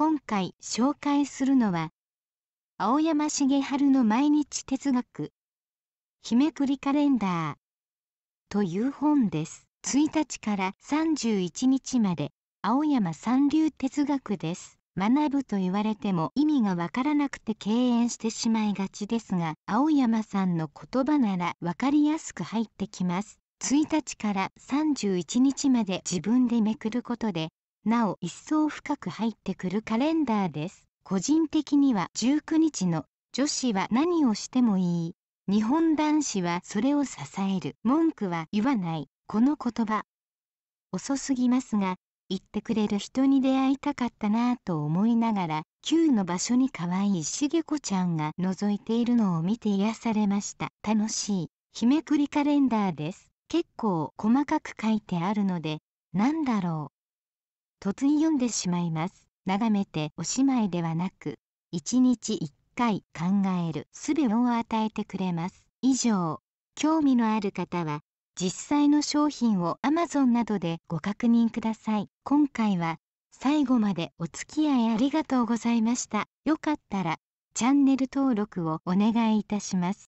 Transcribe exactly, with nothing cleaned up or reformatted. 今回紹介するのは、青山茂春の毎日哲学、日めくりカレンダーという本です。いちにちからさんじゅういちにちまで、青山三流哲学です。学ぶと言われても意味がわからなくて敬遠してしまいがちですが、青山さんの言葉ならわかりやすく入ってきます。いちにちからさんじゅういちにちまで自分でめくることで、なお一層深く入ってくるカレンダーです。個人的にはじゅうくにちの女子は何をしてもいい。日本男子はそれを支える。文句は言わない。この言葉。遅すぎますが、言ってくれる人に出会いたかったなぁと思いながら、きゅうの場所に可愛いしげこちゃんが覗いているのを見て癒されました。楽しい。日めくりカレンダーです。結構細かく書いてあるので、なんだろう。突然読んでしまいます。眺めておしまいではなく、いちにちいっかい考える術を与えてくれます。以上、興味のある方は、実際の商品を アマゾン などでご確認ください。今回は最後までお付き合いありがとうございました。よかったらチャンネル登録をお願いいたします。